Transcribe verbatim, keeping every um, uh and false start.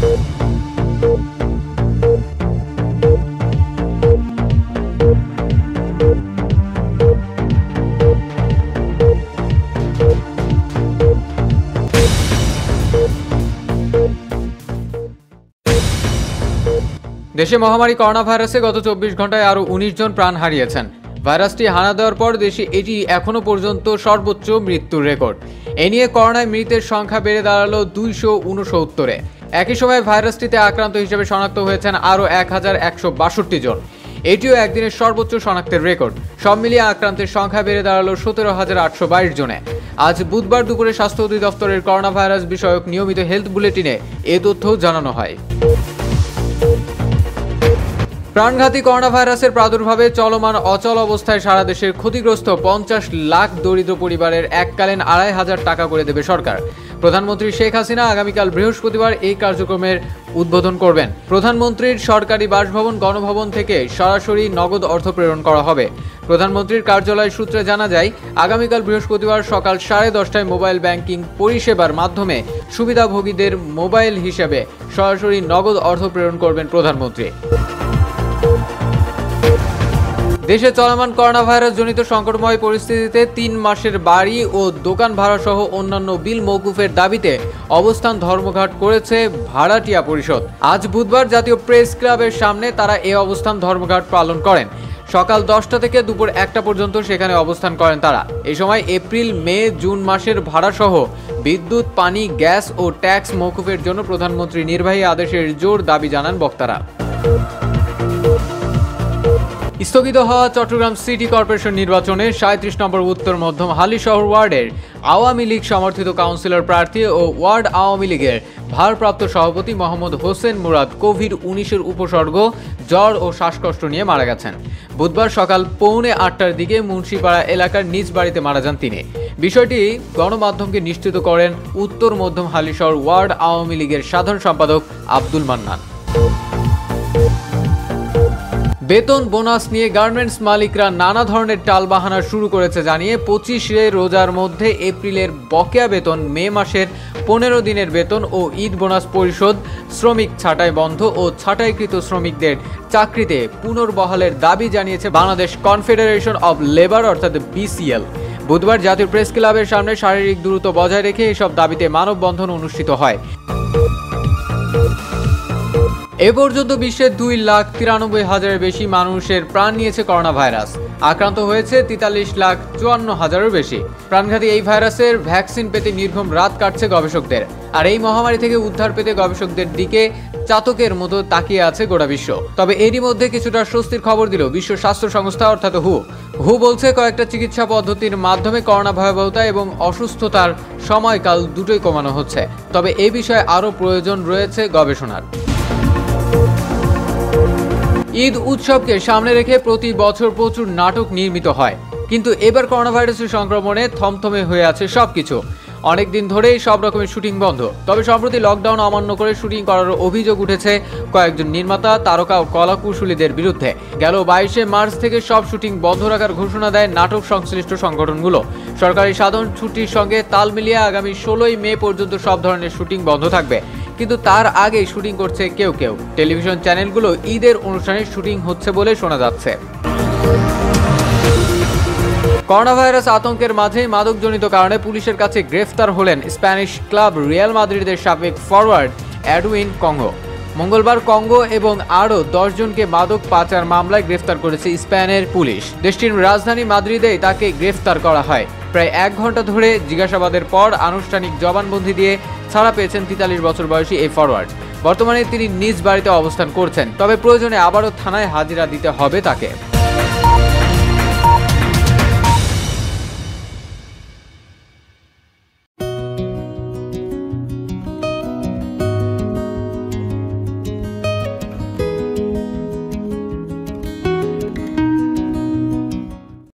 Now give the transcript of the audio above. देशे महामारी करोना भाईरासे गत चौबीस घंटाय आरो उन्नीस जन प्राण हारियेछेन। भाईरासटी हाना देওয়ার पर देशे एटी एखोनो पर्यन्तो सर्वोच्च मृत्युर रेकर्ड। ए निये करोनाय मृतेर संख्या बेड़े दाड़ालो দুইশো ঊনসত্তর এ। একই সময়ে ভাইরাসটিতে আক্রান্ত হিসেবে শনাক্ত হয়েছেন আরও এক হাজার একশো বাষট্টি জন। এটিও একদিনের সর্বোচ্চ শনাক্তের রেকর্ড। সব মিলিয়ে আক্রান্তের সংখ্যা বেড়ে দাঁড়ালো সতেরো হাজার আটশো বাইশ জনে। আজ বুধবার দুপুরে স্বাস্থ্য অধিদপ্তরের করোনা ভাইরাস বিষয়ক নিয়মিত হেলথ বুলেটিনে এ তথ্য জানানো হয়। প্রাণঘাতী করোনা ভাইরাসের প্রাদুর্ভাবে চলমান অচল অবস্থায় সারা দেশের ক্ষতিগ্রস্ত পঞ্চাশ লাখ দরিদ্র পরিবারের এককালীন আড়াই হাজার টাকা করে দেবে সরকার। প্রধানমন্ত্রী শেখ হাসিনা আগামীকাল বৃহস্পতিবার এই কার্যক্রমের উদ্বোধন করবেন। প্রধানমন্ত্রীর সরকারি বাসভবন গণভবন থেকে সরাসরি নগদ অর্থ প্রেরণ করা হবে। প্রধানমন্ত্রীর কার্যালয় সূত্রে জানা যায়, আগামীকাল বৃহস্পতিবার সকাল সাড়ে দশটায় মোবাইল ব্যাংকিং পরিষেবার মাধ্যমে সুবিধাভোগীদের মোবাইল হিসেবে সরাসরি নগদ অর্থ প্রেরণ করবেন প্রধানমন্ত্রী। দেশে চলমান করোনা ভাইরাস জনিত সংকটময় পরিস্থিতিতে তিন মাসের বাড়ি ও দোকান ভাড়া সহ অন্যান্য বিল মওকুফের দাবিতে অবস্থান ধর্মঘট করেছে ভাড়াটিয়া পরিষদ। আজ বুধবার জাতীয় প্রেস ক্লাবের সামনে তারা এই অবস্থান ধর্মঘট পালন করেন। সকাল দশটা থেকে দুপুর একটা পর্যন্ত সেখানে অবস্থান করেন তারা। এই সময় এপ্রিল, মে, জুন মাসের ভাড়া সহ বিদ্যুৎ, পানি, গ্যাস ও ট্যাক্স মওকুফের জন্য প্রধানমন্ত্রীর নির্বাহী আদেশের জোর দাবি জানান বক্তারা। স্থগিত হওয়া চট্টগ্রাম সিটি কর্পোরেশন নির্বাচনে সাঁইত্রিশ নম্বর উত্তর মধ্যম হালিশহর ওয়ার্ডের আওয়ামী লীগ সমর্থিত কাউন্সিলর প্রার্থী ও ওয়ার্ড আওয়ামী লীগের ভারপ্রাপ্ত সভাপতি মোহাম্মদ হোসেন মুরাদ কোভিড উনিশের উপসর্গ, জ্বর ও শ্বাসকষ্ট নিয়ে মারা গেছেন। বুধবার সকাল পৌনে আটটার দিকে মুন্সিপাড়া এলাকার নিজ বাড়িতে মারা যান তিনি। বিষয়টি গণমাধ্যমকে নিশ্চিত করেন উত্তর মধ্যম হালিশহর ওয়ার্ড আওয়ামী লীগের সাধারণ সম্পাদক আব্দুল মান্নান। বেতন বোনাস নিয়ে গার্মেন্টস মালিকরা নানা ধরনের টালবাহানা শুরু করেছে জানিয়ে পঁচিশে রোজার মধ্যে এপ্রিলের বকেয়া বেতন, মে মাসের পনেরো দিনের বেতন ও ঈদ বোনাস পরিশোধ, শ্রমিক ছাঁটাই বন্ধ ও ছাঁটাইকৃত শ্রমিকদের চাকরিতে পুনর্বহালের দাবি জানিয়েছে বাংলাদেশ কনফেডারেশন অব লেবার অর্থাৎ বিসিএল। বুধবার জাতীয় প্রেস ক্লাবের সামনে শারীরিক দূরত্ব বজায় রেখে এসব দাবিতে মানববন্ধন অনুষ্ঠিত হয়। এ পর্যন্ত বিশ্বের দুই লাখ তিরানব্বই হাজারের বেশি মানুষের প্রাণ নিয়েছে করোনা ভাইরাস। আক্রান্ত হয়েছে তেতাল্লিশ লাখ চুয়ান্ন হাজারের বেশি। প্রাণঘাতী এই ভাইরাসের ভ্যাকসিন পেতে নির্ঘুম রাত কাটছে গবেষকদের। আর এই মহামারী থেকে উদ্ধার পেতে গবেষকদের দিকে চাতকের মতো তাকিয়ে আছে গোটা বিশ্ব। তবে এরই মধ্যে কিছুটা স্বস্তির খবর দিল বিশ্ব স্বাস্থ্য সংস্থা অর্থাৎ হু। হু বলছে, কয়েকটা চিকিৎসা পদ্ধতির মাধ্যমে করোনা ভয়াবহতা এবং অসুস্থতার সময়কাল দুটোই কমানো হচ্ছে। তবে এ বিষয়ে আরও প্রয়োজন রয়েছে গবেষণার। ঈদ উৎসবকে সামনে রেখে প্রতি বছর প্রচুর নাটক নির্মিত হয়, কিন্তু এবার করোনা ভাইরাসের সংক্রমণে থমথমে হয়ে আছে সবকিছু। অনেকদিন ধরেই সব রকমের শুটিং বন্ধ। তবে সম্প্রতি লকডাউন অমান্য করে শুটিং করার অভিযোগ উঠেছে কয়েকজন নির্মাতা, তারকা ও কলাকুশলীদের বিরুদ্ধে। গেল বাইশে মার্চ থেকে সব শুটিং বন্ধ রাখার ঘোষণা দেয় নাটক সংশ্লিষ্ট সংগঠনগুলো। সরকারি সাধারণ ছুটির সঙ্গে তাল মিলিয়ে আগামী ষোলোই মে পর্যন্ত সব ধরনের শুটিং বন্ধ থাকবে, কিন্তু তার আগেই শুটিং করছে কেউ কেউ। টেলিভিশন চ্যানেলগুলো ঈদের অনুষ্ঠানে শুটিং হচ্ছে বলে শোনা যাচ্ছে। করোনা ভাইরাস আতঙ্কের মাঝে মাদকজনিত কারণে পুলিশের কাছে গ্রেফতার হলেন স্প্যানিশ ক্লাব রিয়াল মাদ্রিদের সাবেক ফরওয়ার্ড এডুইন কঙ্গো। মঙ্গলবার কঙ্গো এবং আরও দশজনকে মাদক পাচার মামলায় গ্রেফতার করেছে স্পেনের পুলিশ। দেশটির রাজধানী মাদ্রিদেই তাকে গ্রেফতার করা হয়। প্রায় এক ঘন্টা ধরে জিজ্ঞাসাবাদের পর আনুষ্ঠানিক জবানবন্দি দিয়ে ছাড়া পেয়েছেন তেতাল্লিশ বছর বয়সী এই ফরওয়ার্ড। বর্তমানে তিনি নিজ বাড়িতে অবস্থান করছেন, তবে প্রয়োজনে আবারও থানায় হাজিরা দিতে হবে তাকে।